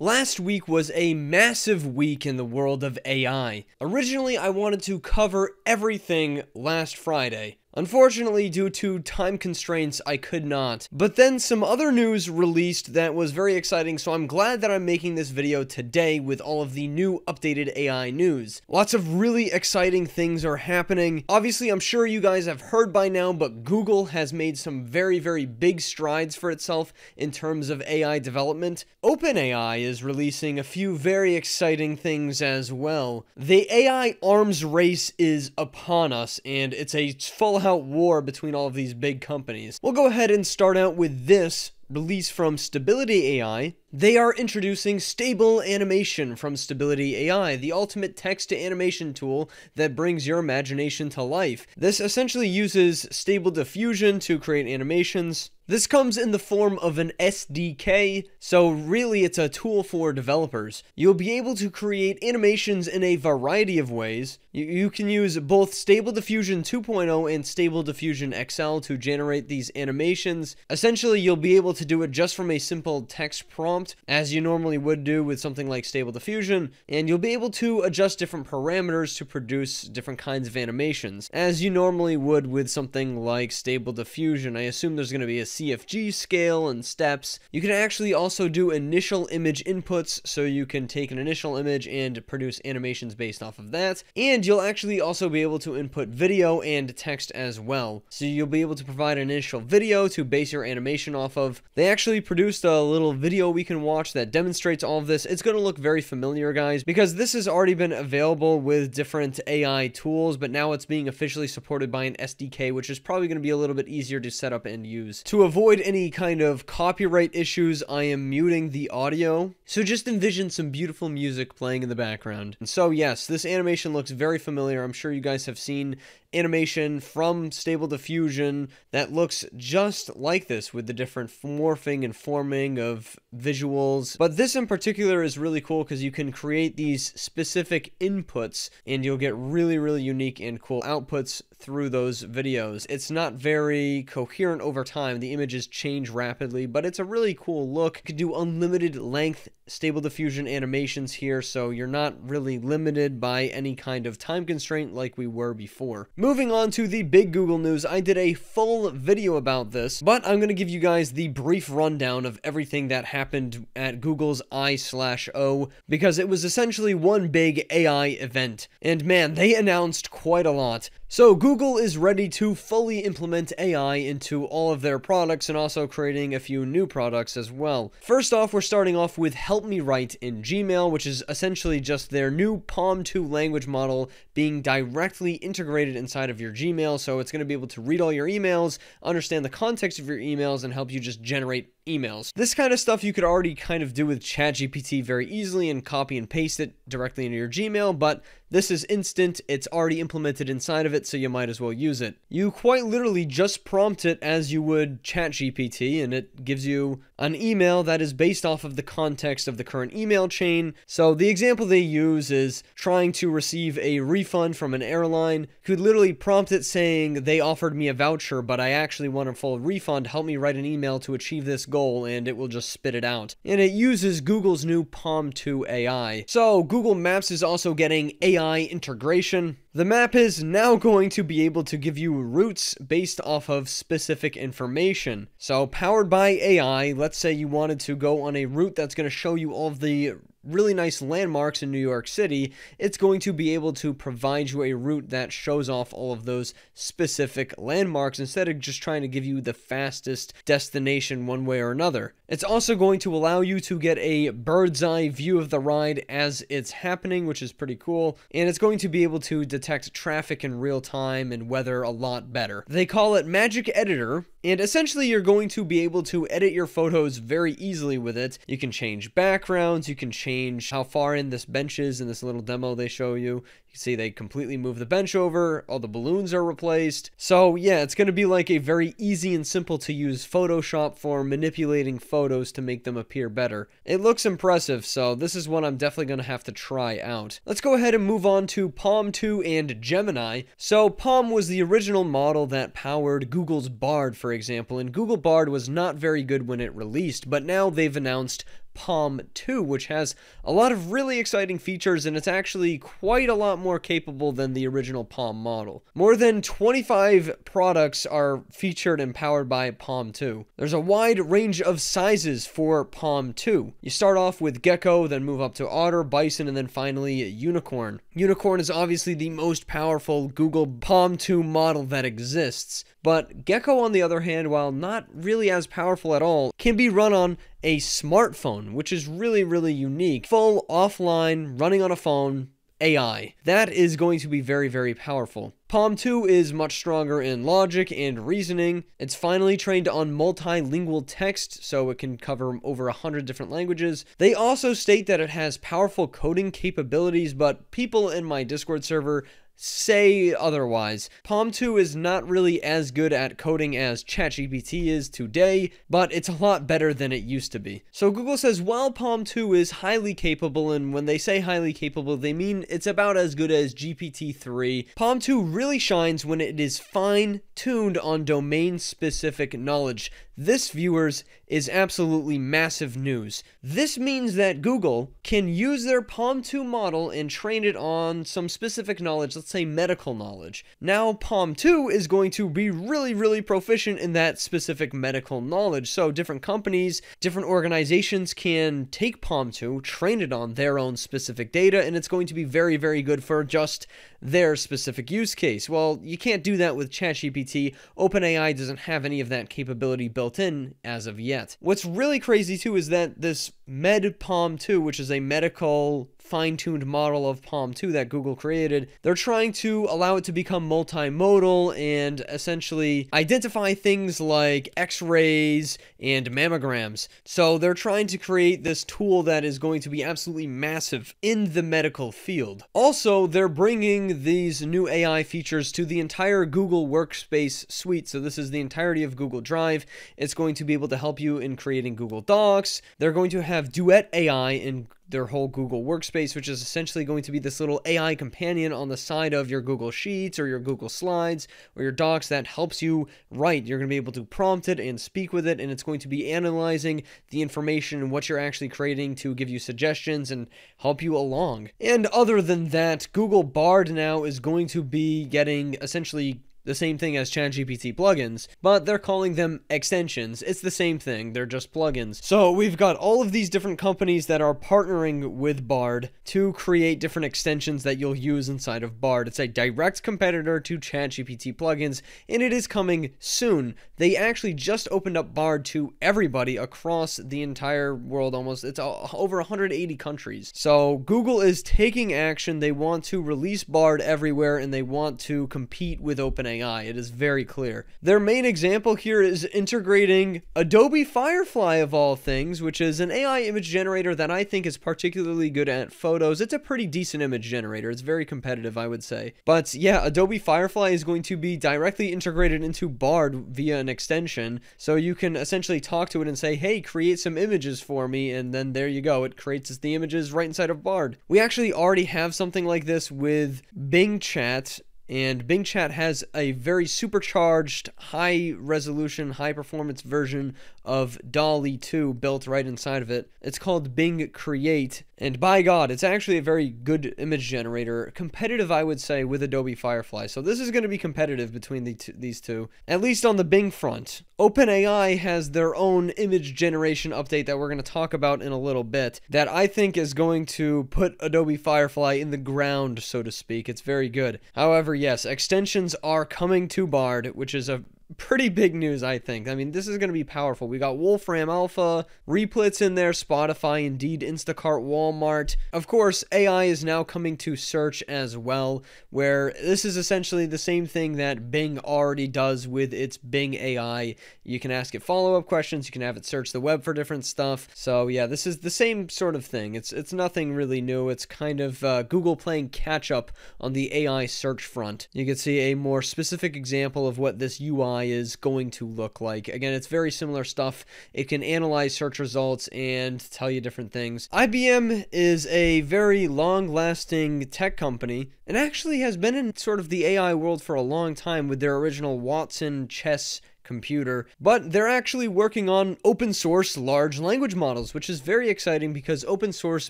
Last week was a massive week in the world of AI. Originally, I wanted to cover everything last Friday. Unfortunately, due to time constraints, I could not. But then some other news released that was very exciting, so I'm glad that I'm making this video today with all of the new updated AI news. Lots of really exciting things are happening. Obviously, I'm sure you guys have heard by now, but Google has made some very, very big strides for itself in terms of AI development. OpenAI is releasing a few very exciting things as well. The AI arms race is upon us, and it's a full-out war between all of these big companies. We'll go ahead and start out with this release from Stability AI. They are introducing Stable Animation from Stability AI, the ultimate text-to-animation tool that brings your imagination to life. This essentially uses Stable Diffusion to create animations. This comes in the form of an SDK, so really it's a tool for developers. You'll be able to create animations in a variety of ways. You can use both Stable Diffusion 2.0 and Stable Diffusion XL to generate these animations. Essentially, you'll be able to do it just from a simple text prompt, as you normally would do with something like Stable Diffusion, and you'll be able to adjust different parameters to produce different kinds of animations, as you normally would with something like Stable Diffusion. I assume there's going to be a CFG scale and steps. You can actually also do initial image inputs, so you can take an initial image and produce animations based off of that, and you'll actually also be able to input video and text as well. So you'll be able to provide an initial video to base your animation off of. They actually produced a little video we can watch that demonstrates all of this. It's going to look very familiar, guys, because this has already been available with different AI tools, but now it's being officially supported by an SDK, which is probably going to be a little bit easier to set up and use. To avoid any kind of copyright issues, I am muting the audio. So just envision some beautiful music playing in the background. And so yes, this animation looks very familiar. I'm sure you guys have seen animation from Stable Diffusion that looks just like this with the different morphing and forming of visuals. But this in particular is really cool because you can create these specific inputs and you'll get really, really unique and cool outputs through those videos. It's not very coherent over time. The images change rapidly, but it's a really cool look. You can do unlimited length Stable Diffusion animations here, so you're not really limited by any kind of time constraint like we were before. Moving on to the big Google news, I did a full video about this, but I'm going to give you guys the brief rundown of everything that happened at Google's I/O, because it was essentially one big AI event. And man, they announced quite a lot. So Google is ready to fully implement AI into all of their products and also creating a few new products as well. First off, we're starting off with Help Me Write in Gmail, which is essentially just their new Palm 2 language model being directly integrated inside of your Gmail. So it's going to be able to read all your emails, understand the context of your emails, and help you just generate emails. This kind of stuff you could already kind of do with ChatGPT very easily and copy and paste it directly into your Gmail, but this is instant. It's already implemented inside of it, so you might as well use it. You quite literally just prompt it as you would ChatGPT, and it gives you an email that is based off of the context of the current email chain. So the example they use is trying to receive a refund from an airline. Could literally prompt it saying, they offered me a voucher, but I actually want a full refund. Help me write an email to achieve this goal, and it will just spit it out. And it uses Google's new Palm 2 AI. So Google Maps is also getting AI integration. The map is now going to be able to give you routes based off of specific information. So powered by AI, let's say you wanted to go on a route that's going to show you all of the really nice landmarks in New York City, it's going to be able to provide you a route that shows off all of those specific landmarks instead of just trying to give you the fastest destination one way or another. It's also going to allow you to get a bird's eye view of the ride as it's happening, which is pretty cool, and it's going to be able to detect traffic in real time and weather a lot better. They call it Magic Editor, and essentially you're going to be able to edit your photos very easily with it. You can change backgrounds, you can change how far in this bench is in this little demo they show you. You can see they completely move the bench over, all the balloons are replaced. So yeah, it's going to be like a very easy and simple to use Photoshop for manipulating photos to make them appear better. It looks impressive, so this is one I'm definitely going to have to try out. Let's go ahead and move on to Palm 2 and Gemini. So Palm was the original model that powered Google's Bard, for example, and Google Bard was not very good when it released, but now they've announced Palm 2, which has a lot of really exciting features, and it's actually quite a lot more capable than the original Palm model. More than 25 products are featured and powered by Palm 2. There's a wide range of sizes for Palm 2. You start off with Gecko, then move up to Otter, Bison, and then finally Unicorn. Unicorn is obviously the most powerful Google Palm 2 model that exists, but Gecko, on the other hand, while not really as powerful at all, can be run on a smartphone, which is really, really unique. Full offline, running on a phone, AI. That is going to be very, very powerful. Palm 2 is much stronger in logic and reasoning. It's finally trained on multilingual text, so it can cover over 100 different languages. They also state that it has powerful coding capabilities, but people in my Discord server say otherwise. Palm 2 is not really as good at coding as ChatGPT is today, but it's a lot better than it used to be. So Google says while Palm 2 is highly capable, and when they say highly capable, they mean it's about as good as GPT-3. Palm 2 really shines when it is fine-tuned on domain-specific knowledge. This, viewers, is absolutely massive news. This means that Google can use their Palm 2 model and train it on some specific knowledge, let's say medical knowledge. Now, Palm 2 is going to be really, really proficient in that specific medical knowledge. So different companies, different organizations can take Palm 2, train it on their own specific data, and it's going to be very, very good for just their specific use case. Well, you can't do that with ChatGPT. OpenAI doesn't have any of that capability built in as of yet. What's really crazy too is that this MedPalm 2, which is a medical fine-tuned model of Palm 2 that Google created, they're trying to allow it to become multimodal and essentially identify things like x-rays and mammograms. So they're trying to create this tool that is going to be absolutely massive in the medical field. Also, they're bringing these new AI features to the entire Google Workspace suite. So this is the entirety of Google Drive. It's going to be able to help you in creating Google Docs. They're going to have Duet AI in their whole Google Workspace, which is essentially going to be this little AI companion on the side of your Google Sheets or your Google Slides or your Docs that helps you write. You're going to be able to prompt it and speak with it, and it's going to be analyzing the information and what you're actually creating to give you suggestions and help you along. And other than that, Google Bard now is going to be getting essentially the same thing as ChatGPT plugins, but they're calling them extensions. It's the same thing, they're just plugins. So we've got all of these different companies that are partnering with Bard to create different extensions that you'll use inside of Bard. It's a direct competitor to ChatGPT plugins, and it is coming soon. They actually just opened up Bard to everybody across the entire world almost. It's over 180 countries. So Google is taking action. They want to release Bard everywhere, and they want to compete with OpenAI. It is very clear. Their main example here is integrating Adobe Firefly, of all things, which is an AI image generator that I think is particularly good at photos. It's a pretty decent image generator. It's very competitive, I would say. But yeah, Adobe Firefly is going to be directly integrated into Bard via an extension. So you can essentially talk to it and say, hey, create some images for me. And then there you go. It creates the images right inside of Bard. We actually already have something like this with Bing Chat. And Bing Chat has a very supercharged, high-resolution, high-performance version of DALL-E 2 built right inside of it. It's called Bing Create, and by God, it's actually a very good image generator. Competitive, I would say, with Adobe Firefly. So this is going to be competitive between these two, at least on the Bing front. OpenAI has their own image generation update that we're going to talk about in a little bit that I think is going to put Adobe Firefly in the ground, so to speak. It's very good. However, yes, extensions are coming to Bard, which is a pretty big news, I think. I mean, this is going to be powerful. We got Wolfram Alpha, Replit's in there, Spotify, Indeed, Instacart, Walmart. Of course, AI is now coming to search as well, where this is essentially the same thing that Bing already does with its Bing AI. You can ask it follow-up questions. You can have it search the web for different stuff. So yeah, this is the same sort of thing. It's nothing really new. It's kind of Google playing catch-up on the AI search front. You can see a more specific example of what this UI is going to look like. Again, it's very similar stuff. It can analyze search results and tell you different things. IBM is a very long-lasting tech company and actually has been in sort of the AI world for a long time with their original Watson chess computer, but they're actually working on open source large language models, which is very exciting because open source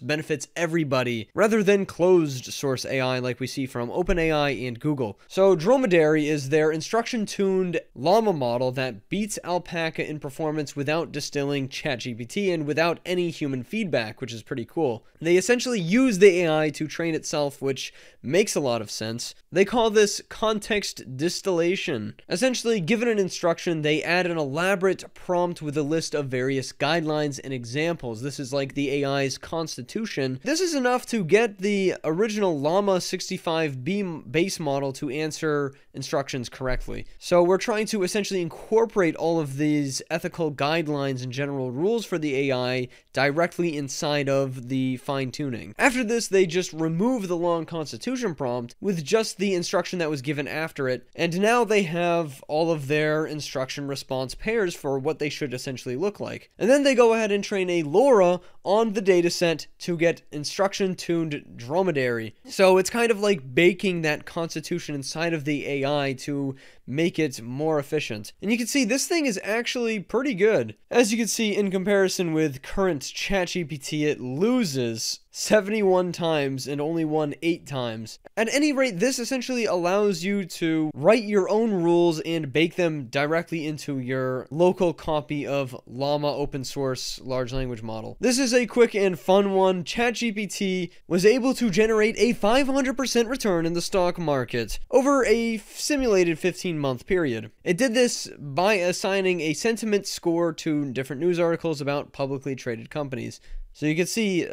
benefits everybody rather than closed source AI like we see from OpenAI and Google. So Dromedary is their instruction tuned Llama model that beats Alpaca in performance without distilling ChatGPT and without any human feedback, which is pretty cool. They essentially use the AI to train itself, which makes a lot of sense. They call this context distillation. Essentially, given an instruction, they add an elaborate prompt with a list of various guidelines and examples. This is like the AI's constitution. This is enough to get the original Llama 65B base model to answer instructions correctly. So we're trying to essentially incorporate all of these ethical guidelines and general rules for the AI directly inside of the fine-tuning. After this, they just remove the long constitution prompt with just the instruction that was given after it, and now they have all of their instruction response pairs for what they should essentially look like. And then they go ahead and train a LoRA on the dataset to get instruction-tuned Dromedary. So it's kind of like baking that constitution inside of the AI to make it more efficient. And you can see this thing is actually pretty good. As you can see, in comparison with current ChatGPT, it loses 71 times and only won 8 times. At any rate, this essentially allows you to write your own rules and bake them directly into your local copy of Llama open source large language model. This is a quick and fun one. ChatGPT was able to generate a 500% return in the stock market over a simulated 15-month period. It did this by assigning a sentiment score to different news articles about publicly traded companies. So you can see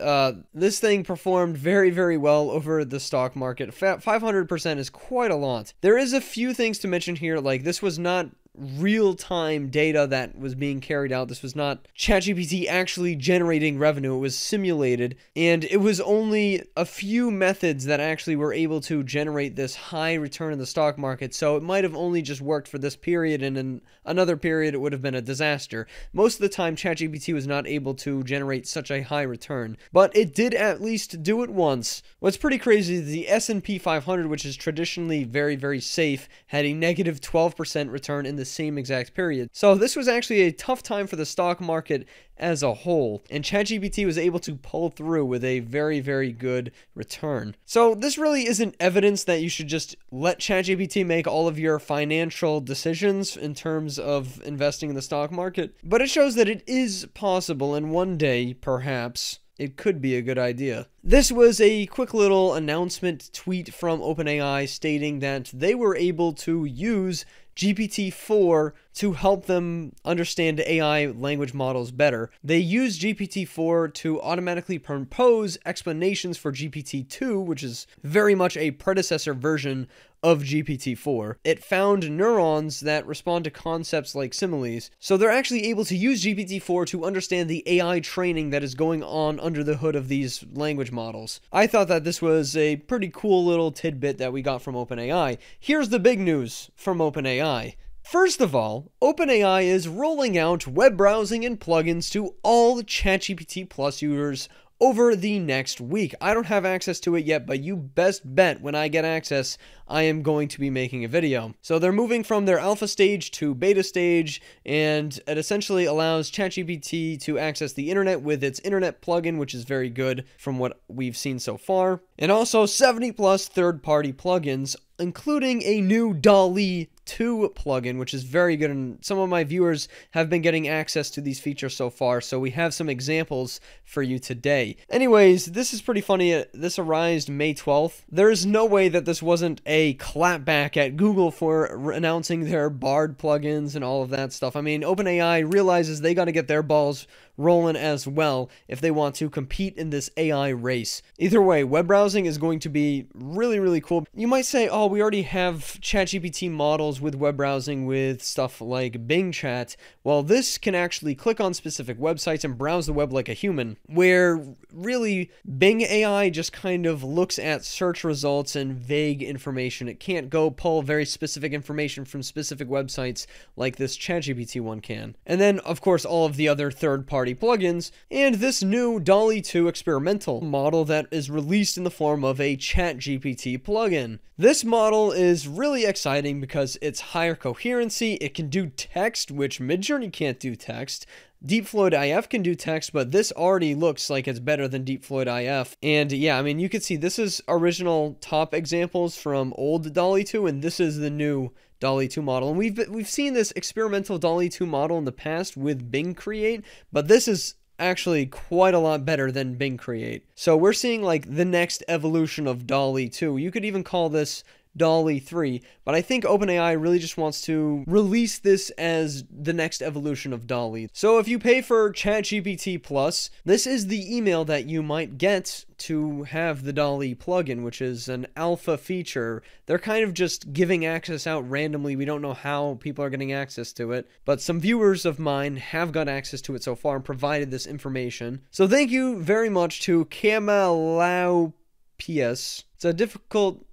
this thing performed very, very well over the stock market. 500% is quite a lot. There is a few things to mention here, like this was not real-time data that was being carried out. This was not ChatGPT actually generating revenue. It was simulated, and it was only a few methods that actually were able to generate this high return in the stock market, so it might have only just worked for this period, and in another period it would have been a disaster. Most of the time, ChatGPT was not able to generate such a high return, but it did at least do it once. What's pretty crazy is the S&P 500, which is traditionally very, very safe, had a negative 12% return in the same exact period. So this was actually a tough time for the stock market as a whole, and ChatGPT was able to pull through with a very, very good return. So this really isn't evidence that you should just let ChatGPT make all of your financial decisions in terms of investing in the stock market, but it shows that it is possible, and one day, perhaps, it could be a good idea. This was a quick little announcement tweet from OpenAI stating that they were able to use GPT-4 to help them understand AI language models better. They use GPT-4 to automatically propose explanations for GPT-2, which is very much a predecessor version of GPT-4. It found neurons that respond to concepts like similes, so they're actually able to use GPT-4 to understand the AI training that is going on under the hood of these language models. I thought that this was a pretty cool little tidbit that we got from OpenAI. Here's the big news from OpenAI. First of all, OpenAI is rolling out web browsing and plugins to all ChatGPT Plus users over the next week. I don't have access to it yet, but you best bet when I get access, I am going to be making a video. So they're moving from their alpha stage to beta stage, and it essentially allows ChatGPT to access the internet with its internet plugin, which is very good from what we've seen so far. And also 70+ third-party plugins, including a new DALL-E 2 plugin, which is very good, and some of my viewers have been getting access to these features so far, so we have some examples for you today. Anyways, this is pretty funny. This arrived May 12th. There is no way that this wasn't a clapback at Google for announcing their Bard plugins and all of that stuff. I mean, OpenAI realizes they got to get their balls rolling as well if they want to compete in this AI race. Either way, web browsing is going to be really, really cool. You might say, oh, we already have ChatGPT models with web browsing with stuff like Bing Chat. Well, this can actually click on specific websites and browse the web like a human, where really Bing AI just kind of looks at search results and vague information. It can't go pull very specific information from specific websites like this ChatGPT one can. And then, of course, all of the other third-party third-party plugins, and this new DALL-E 2 experimental model that is released in the form of a ChatGPT plugin. This model is really exciting because it's higher coherency, it can do text, which Midjourney can't do text. DeepFloyd IF can do text, but this already looks like it's better than DeepFloyd IF. And yeah, I mean, you can see this is original top examples from old DALL-E 2, and this is the new DALL-E 2 model. And we've seen this experimental DALL-E 2 model in the past with Bing Create, but this is actually quite a lot better than Bing Create. So we're seeing like the next evolution of DALL-E 2. You could even call this DALL-E 3, but I think OpenAI really just wants to release this as the next evolution of DALL-E. So if you pay for ChatGPT Plus, this is the email that you might get to have the DALL-E plugin, which is an alpha feature. They're kind of just giving access out randomly. We don't know how people are getting access to it, but some viewers of mine have got access to it so far and provided this information. So thank you very much to Camelau PS. It's a difficult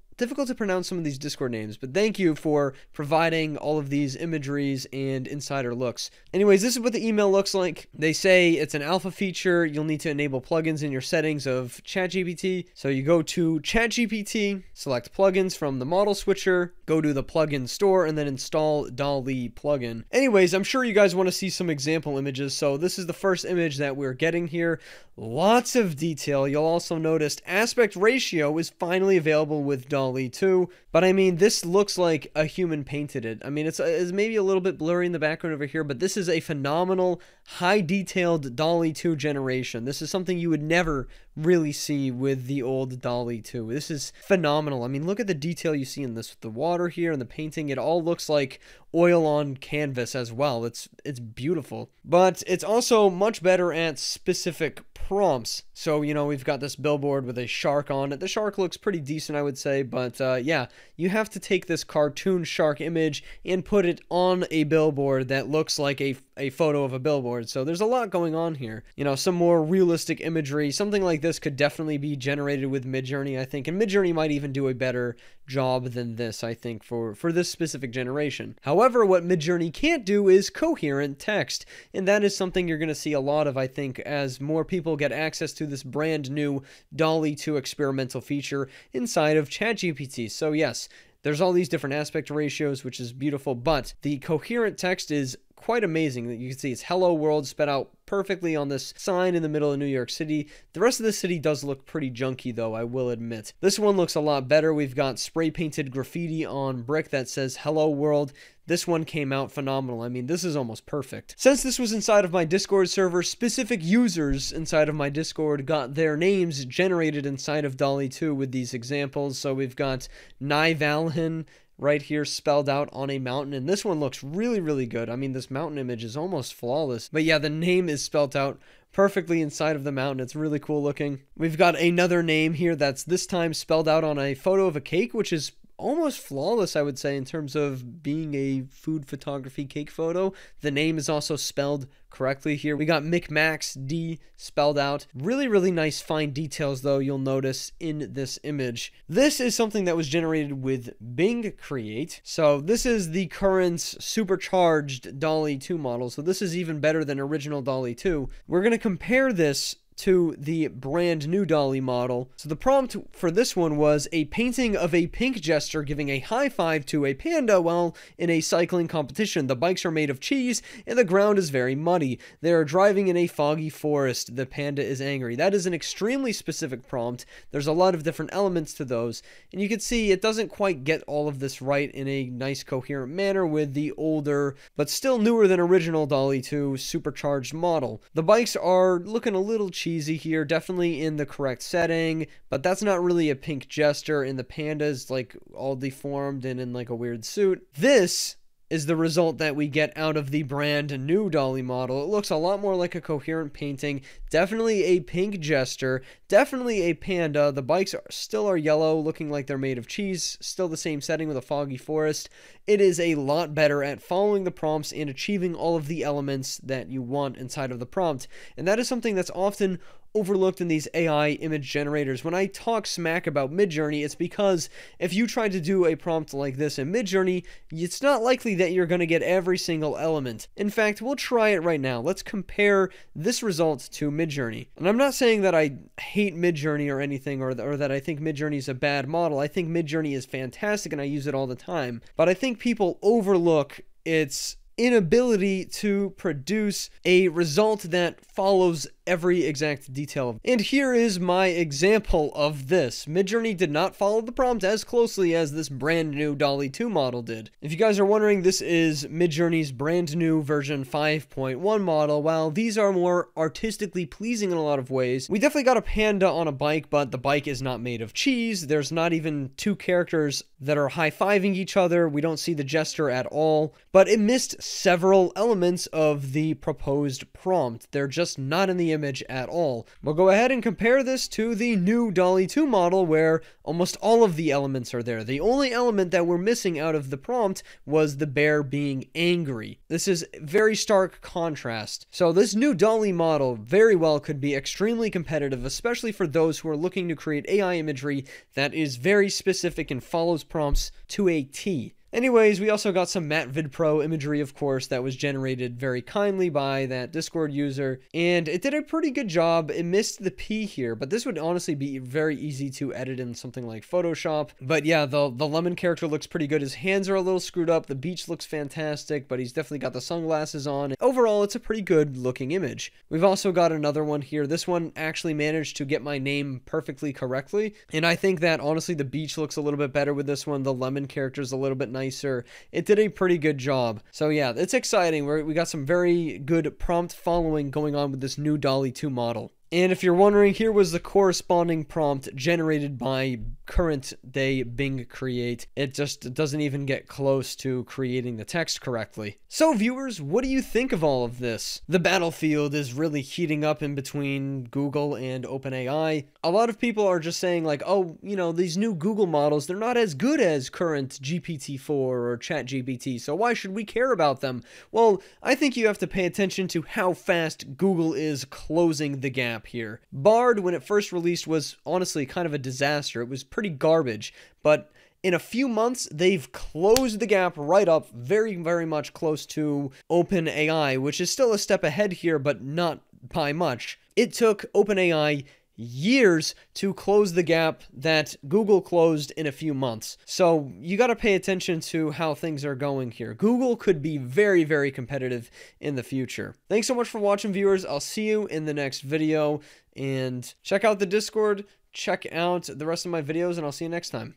to pronounce some of these Discord names, but thank you for providing all of these imageries and insider looks. Anyways, this is what the email looks like. They say it's an alpha feature. You'll need to enable plugins in your settings of ChatGPT. So you go to ChatGPT, select plugins from the model switcher, go to the plugin store, and then install DALL-E plugin. Anyways, I'm sure you guys want to see some example images. So this is the first image that we're getting here. Lots of detail. You'll also notice aspect ratio is finally available with DALL-E 2, but I mean, this looks like a human painted it. I mean, it's maybe a little bit blurry in the background over here, but this is a phenomenal, high-detailed DALL-E 2 generation. This is something you would never really see with the old DALL-E 2. This is phenomenal. I mean, look at the detail you see in this, with the water here and the painting. It all looks like oil on canvas as well. It's beautiful, but it's also much better at specific prompts. So, you know, we've got this billboard with a shark on it. The shark looks pretty decent, I would say, but yeah, you have to take this cartoon shark image and put it on a billboard that looks like a photo of a billboard. So there's a lot going on here. You know, some more realistic imagery, something like this could definitely be generated with Midjourney, I think, and Midjourney might even do a better job than this, I think, for this specific generation. However, what Midjourney can't do is coherent text, and that is something you're going to see a lot of, I think, as more people get access to this brand new DALL-E 2 experimental feature inside of ChatGPT. So yes, there's all these different aspect ratios, which is beautiful, but the coherent text is quite amazing. That you can see it's "Hello World" sped out perfectly on this sign in the middle of New York City. The rest of the city does look pretty junky though, I will admit. This one looks a lot better. We've got spray painted graffiti on brick that says "Hello World." This one came out phenomenal. I mean, this is almost perfect. Since this was inside of my Discord server, specific users inside of my Discord got their names generated inside of DALL-E 2 with these examples. So we've got Nivalhin right here spelled out on a mountain, and this one looks really, really good. I mean, this mountain image is almost flawless, but yeah, the name is spelled out perfectly inside of the mountain. It's really cool looking. We've got another name here that's this time spelled out on a photo of a cake, which is almost flawless, I would say, in terms of being a food photography cake photo. The name is also spelled correctly here. We got McMax D spelled out. Really, really nice fine details though, you'll notice in this image. This is something that was generated with Bing Create. So this is the current supercharged DALL-E 2 model. So this is even better than original DALL-E 2. We're going to compare this to the brand new DALL-E model. So the prompt for this one was a painting of a pink jester giving a high five to a panda while in a cycling competition. The bikes are made of cheese and the ground is very muddy. They are driving in a foggy forest. The panda is angry. That is an extremely specific prompt. There's a lot of different elements to those, and you can see it doesn't quite get all of this right in a nice coherent manner with the older, but still newer than original DALL-E 2 supercharged model. The bikes are looking a little cheap. Easy here, definitely in the correct setting, but that's not really a pink jester, and the panda's like all deformed and in like a weird suit. This is the result that we get out of the brand new DALL-E model. It looks a lot more like a coherent painting, definitely a pink jester, definitely a panda. The bikes are still yellow, looking like they're made of cheese, still the same setting with a foggy forest. It is a lot better at following the prompts and achieving all of the elements that you want inside of the prompt, and that is something that's often overlooked in these AI image generators. When I talk smack about Midjourney, it's because if you try to do a prompt like this in Midjourney, it's not likely that you're going to get every single element. In fact, we'll try it right now. Let's compare this result to Midjourney. And I'm not saying that I hate Midjourney or anything, or that I think Midjourney is a bad model. I think Midjourney is fantastic and I use it all the time. But I think people overlook its inability to produce a result that follows every exact detail. And here is my example of this. Midjourney did not follow the prompt as closely as this brand new DALL-E 2 model did. If you guys are wondering, this is Midjourney's brand new version 5.1 model. While these are more artistically pleasing in a lot of ways, we definitely got a panda on a bike, but the bike is not made of cheese. There's not even two characters that are high-fiving each other. We don't see the gesture at all, but it missed several elements of the proposed prompt. They're just not in the image at all. We'll go ahead and compare this to the new DALL-E 2 model where almost all of the elements are there. The only element that we're missing out of the prompt was the bear being angry. This is very stark contrast. So this new DALL-E model very well could be extremely competitive, especially for those who are looking to create AI imagery that is very specific and follows prompts to a T. Anyways, we also got some MatVidPro imagery, of course, that was generated very kindly by that Discord user, and it did a pretty good job. It missed the P here, but this would honestly be very easy to edit in something like Photoshop. But yeah, the lemon character looks pretty good. His hands are a little screwed up. The beach looks fantastic, but he's definitely got the sunglasses on. Overall, it's a pretty good looking image. We've also got another one here. This one actually managed to get my name perfectly correctly, and I think that, honestly, the beach looks a little bit better with this one. The lemon character's a little bit nicer. It did a pretty good job. So yeah, it's exciting. We got some very good prompt following going on with this new DALL-E 2 model. And if you're wondering, here was the corresponding prompt generated by current day Bing Create. It just doesn't even get close to creating the text correctly. So viewers, what do you think of all of this? The battlefield is really heating up in between Google and OpenAI. A lot of people are just saying like, oh, you know, these new Google models, they're not as good as current GPT-4 or ChatGPT, so why should we care about them? Well, I think you have to pay attention to how fast Google is closing the gap here. Bard, when it first released, was honestly kind of a disaster. It was pretty garbage, but in a few months, they've closed the gap right up, very, very much close to OpenAI, which is still a step ahead here, but not by much. It took OpenAI years to close the gap that Google closed in a few months. So you got to pay attention to how things are going here. Google could be very, very competitive in the future. Thanks so much for watching, viewers. I'll see you in the next video, and check out the Discord, check out the rest of my videos, and I'll see you next time.